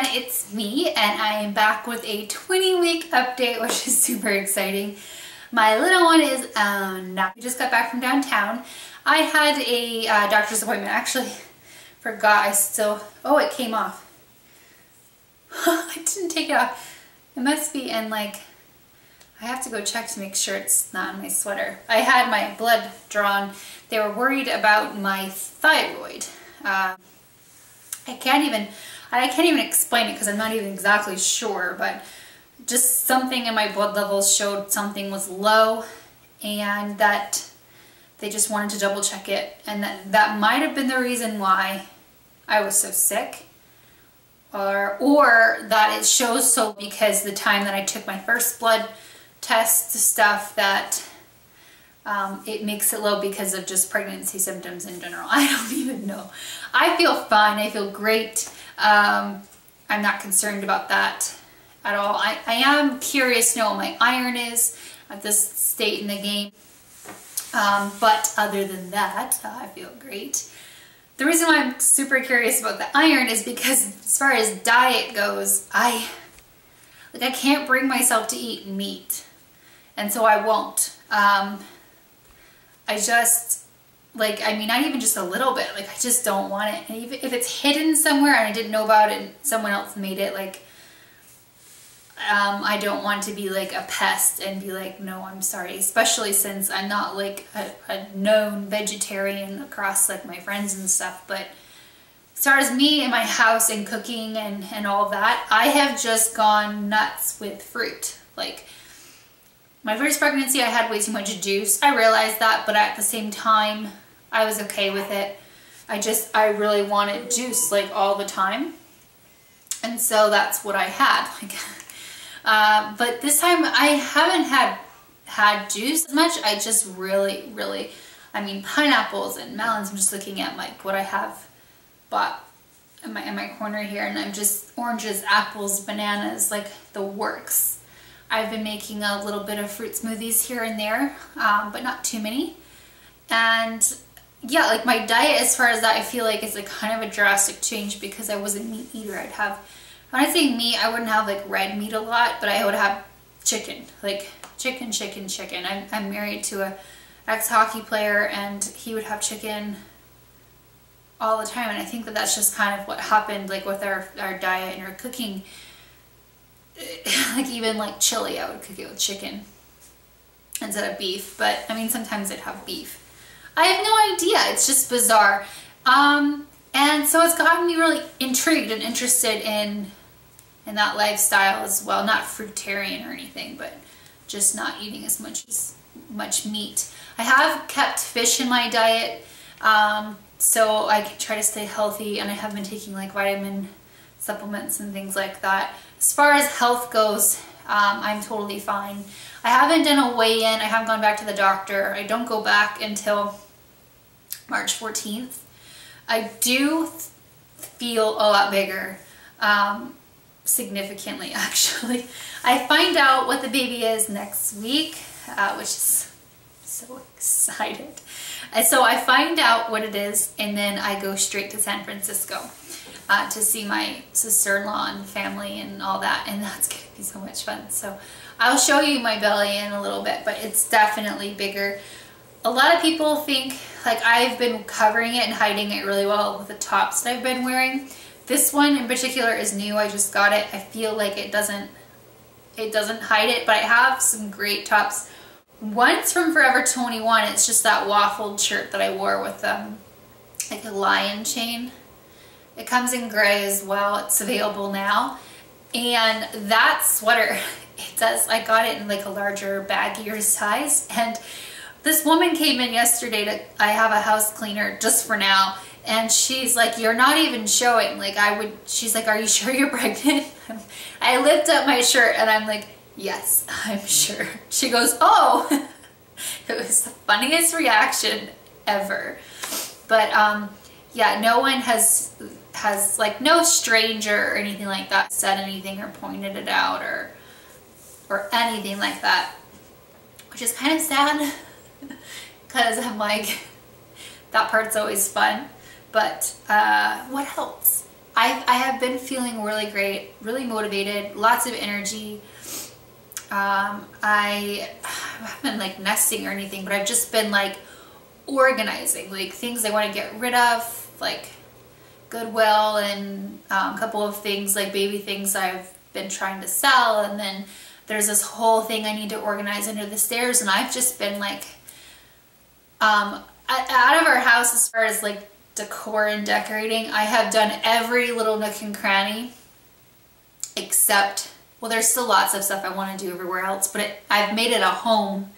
everyone, it's me, and I am back with a 20-week update, which is super exciting. My little one is not. I just got back from downtown. I had a doctor's appointment. I actually forgot I still, oh, it came off. I didn't take it off. It must be in like, I have to go check to make sure it's not in my sweater. I had my blood drawn. They were worried about my thyroid. I can't even explain it because I'm not even exactly sure, but just something in my blood levels showed something was low, and that they just wanted to double check it, and that might have been the reason why I was so sick. Or that it shows so, because the time that I took my first blood test stuff, that it makes it low because of just pregnancy symptoms in general. I don't even know. I feel fine. I feel great. I'm not concerned about that at all. I am curious to know what my iron is at this state in the game. But other than that, I feel great. The reason why I'm super curious about the iron is because as far as diet goes, I can't bring myself to eat meat, and so I won't. I just, like, I mean, not even just a little bit, like, I just don't want it. And even if it's hidden somewhere and I didn't know about it and someone else made it, like, I don't want to be like a pest and be like, no, I'm sorry, especially since I'm not like a known vegetarian across like my friends and stuff. But as far as me and my house and cooking and all that, I have just gone nuts with fruit. Like, my first pregnancy, I had way too much juice. I realized that, but at the same time, I was okay with it. I really wanted juice like all the time, and so that's what I had. Like, but this time I haven't had juice as much. I just really, I mean, pineapples and melons. I'm just looking at like what I have bought in my corner here, and I'm just oranges, apples, bananas, like the works. I've been making a little bit of fruit smoothies here and there, but not too many. And yeah, like my diet as far as that, I feel like it's like kind of a drastic change because I was a meat eater. I'd have, when I say meat, I wouldn't have like red meat a lot, but I would have chicken, like chicken. I'm married to an ex-hockey player, and he would have chicken all the time. And I think that that's just kind of what happened, like with our diet and our cooking. Like even like chili, I would cook it with chicken instead of beef. But I mean, sometimes I'd have beef. I have no idea. It's just bizarre. And so it's gotten me really intrigued and interested in that lifestyle as well. Not fruitarian or anything, but just not eating as much meat. I have kept fish in my diet, so I can try to stay healthy, and I have been taking like vitamin supplements and things like that. As far as health goes, I'm totally fine. I haven't done a weigh-in. I haven't gone back to the doctor. I don't go back until March 14th. I do feel a lot bigger, significantly actually. I find out what the baby is next week, which is so excited. And so I find out what it is, and then I go straight to San Francisco to see my sister-in-law and family and all that, and that's gonna be so much fun. So I'll show you my belly in a little bit, but it's definitely bigger. A lot of people think, like, I've been covering it and hiding it really well with the tops that I've been wearing. This one in particular is new. I just got it. I feel like it doesn't hide it, but I have some great tops. One's from Forever 21. It's just that waffled shirt that I wore with like a lion chain. It comes in gray as well. It's available now. And that sweater, I got it in like a larger, baggier size, and this woman came in yesterday I have a house cleaner just for now, and she's like, you're not even showing. Like, she's like, are you sure you're pregnant? I lift up my shirt and I'm like, yes, I'm sure. She goes, oh. It was the funniest reaction ever. But yeah, no one has like, no stranger or anything like that said anything or pointed it out or anything like that, which is kind of sad. Because I'm like, that part's always fun. But what else? I have been feeling really great, really motivated, lots of energy. I haven't been like nesting or anything, but I've just been like organizing, like things I want to get rid of, like Goodwill and a couple of things, like baby things I've been trying to sell. And then there's this whole thing I need to organize under the stairs. And I've just been like, out of our house, as far as like decor and decorating, I have done every little nook and cranny except, well, there's still lots of stuff I want to do everywhere else, but I've made it a home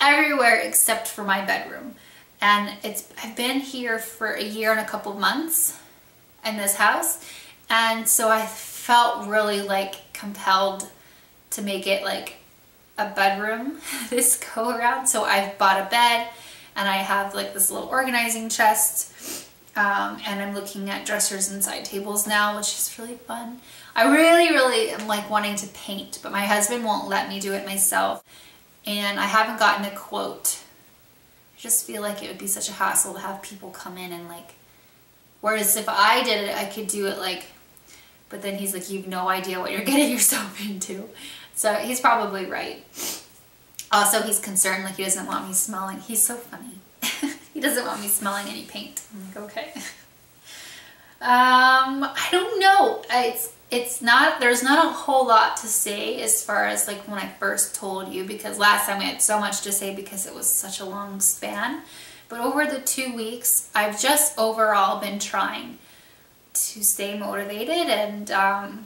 everywhere except for my bedroom. And I've been here for a year and a couple months in this house, and so I felt really like compelled to make it like a bedroom this go around. So I've bought a bed, and I have like this little organizing chest, and I'm looking at dressers and side tables now, which is really fun. I really am like wanting to paint, but my husband won't let me do it myself, and I haven't gotten a quote. I just feel like it would be such a hassle to have people come in and like, whereas if I did it, I could do it like, but then he's like, you've no idea what you're getting yourself into. So he's probably right. Also, he's concerned, like he doesn't want me smelling. He's so funny. He doesn't want me smelling any paint. I'm like, okay. I don't know. It's not, there's not a whole lot to say as far as like when I first told you, because last time I had so much to say because it was such a long span. But over the 2 weeks, I've just overall been trying to stay motivated and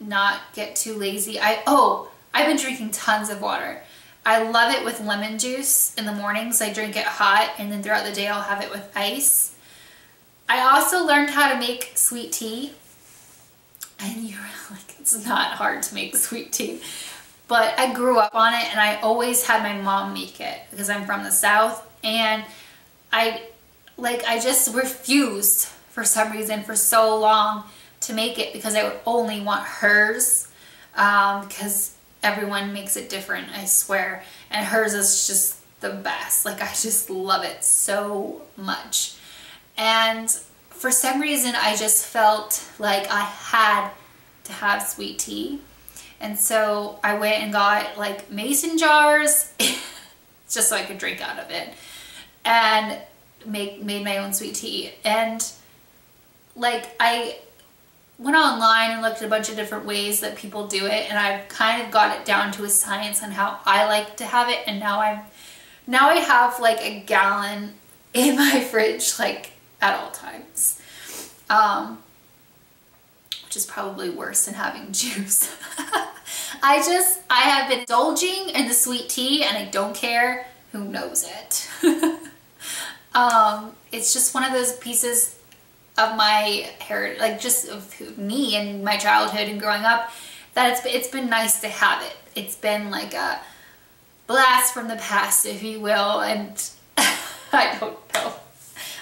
not get too lazy. I've been drinking tons of water. I love it with lemon juice in the mornings. I drink it hot, and then throughout the day I'll have it with ice. I also learned how to make sweet tea. And you're like, it's not hard to make sweet tea. But I grew up on it, and I always had my mom make it because I'm from the South. And I just refused for some reason for so long to make it because I would only want hers, because everyone makes it different, I swear. And hers is just the best. Like, I just love it so much. And for some reason, I just felt like I had to have sweet tea. And so I went and got like mason jars just so I could drink out of it, and made my own sweet tea. And like, I went online and looked at a bunch of different ways that people do it, and I've kind of got it down to a science on how I like to have it. And now I have like a gallon in my fridge, like at all times, which is probably worse than having juice. I have been indulging in the sweet tea, and I don't care who knows it. It's just one of those pieces of my heritage, like just of me and my childhood and growing up, that it's been nice to have it. It's been like a blast from the past, if you will, and I don't know.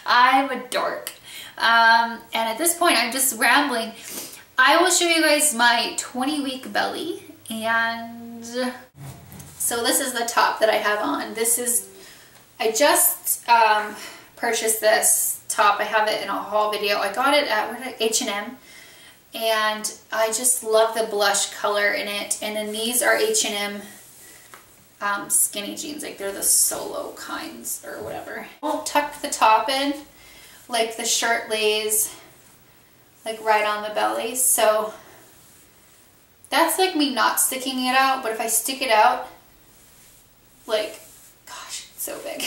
I'm a dork. And at this point, I'm just rambling. I will show you guys my 20-week belly. And so this is the top that I have on. This is, I just purchased this top. I have it in a haul video. I got it at H&M, and I just love the blush color in it. And then these are H&M skinny jeans, like they're the solo kinds or whatever. I'll tuck the top in, like the shirt lays like right on the belly, so that's like me not sticking it out. But if I stick it out, like, gosh, it's so big.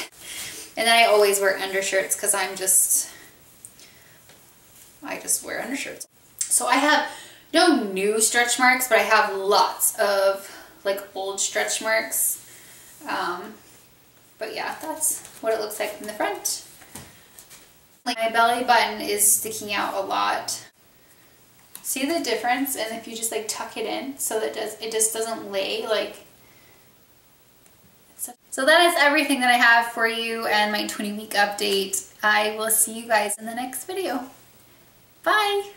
And then I always wear undershirts because I just wear undershirts. So I have no new stretch marks, but I have lots of like old stretch marks. But yeah, that's what it looks like from the front. Like, my belly button is sticking out a lot. See the difference? And if you just like tuck it in so that it just doesn't lay like. So that is everything that I have for you and my 20-week update. I will see you guys in the next video. Bye!